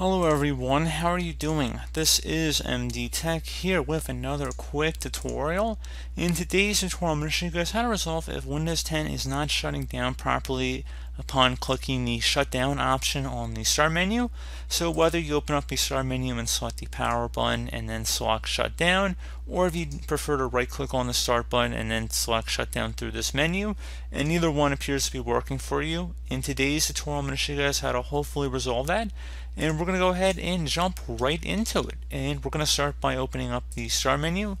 Hello everyone, how are you doing? This is MD Tech here with another quick tutorial. In today's tutorial, I'm going to show you guys how to resolve if Windows 10 is not shutting down properly upon clicking the shutdown option on the start menu. So whether you open up the start menu and select the power button and then select shutdown, or if you prefer to right click on the start button and then select shutdown through this menu, and neither one appears to be working for you. In today's tutorial, I'm going to show you guys how to hopefully resolve that. And we're going to go ahead and jump right into it. And we're going to start by opening up the start menu.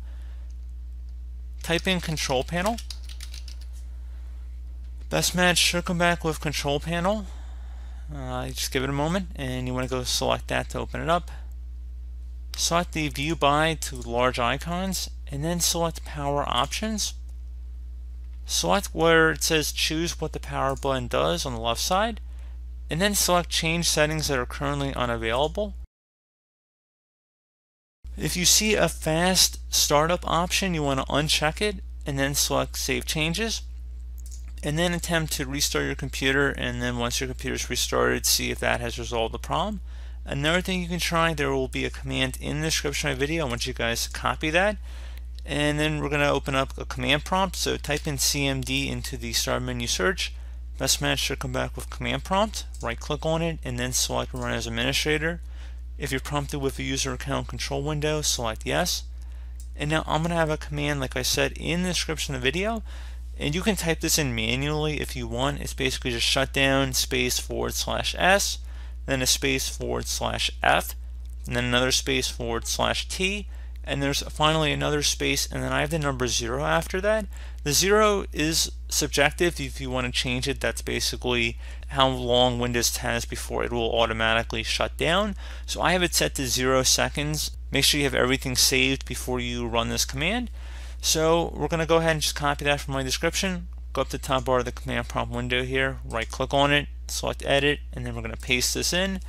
Type in Control Panel. Best Match should come back with Control Panel. Just give it a moment, and you want to go select that to open it up. Select the View By to Large Icons, and then select Power Options. Select where it says choose what the power button does on the left side, and then select Change Settings that are currently unavailable. If you see a fast startup option, you want to uncheck it and then select Save Changes, and then attempt to restart your computer, and then once your computer is restarted, see if that has resolved the problem. Another thing you can try, there will be a command in the description of my video. I want you guys to copy that, and then we're going to open up a command prompt. So type in CMD into the start menu search. Best Match should come back with command prompt. Right click on it and then select Run as Administrator. If you're prompted with a user account control window, select yes. And now I'm going to have a command, like I said, in the description of the video, and you can type this in manually if you want. It's basically just shutdown space /s, then a space /f, and then another space /t, and there's finally another space, and then I have the number 0 after that. The 0 is subjective. If you want to change it, that's basically how long Windows 10 is before it will automatically shut down. So I have it set to 0 seconds. Make sure you have everything saved before you run this command. So we're going to go ahead and just copy that from my description. Go up to the top bar of the command prompt window here, right click on it, select edit, and then we're going to paste this in.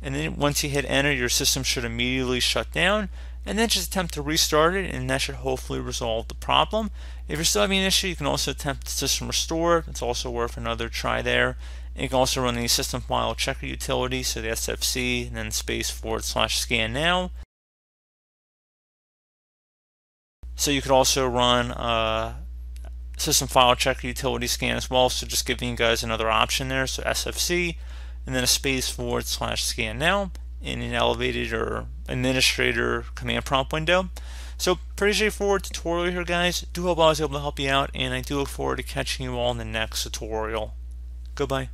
And then once you hit enter, your system should immediately shut down. And then just attempt to restart it, and that should hopefully resolve the problem. If you're still having an issue, you can also attempt system restore. It's also worth another try there. And you can also run the system file checker utility, so the SFC, and then space /scan now. So you could also run system file checker utility scan as well, so just giving you guys another option there, so SFC, and then a space /scan now, in an elevated or administrator command prompt window. So pretty straightforward tutorial here, guys. Do hope I was able to help you out, and I do look forward to catching you all in the next tutorial. Goodbye.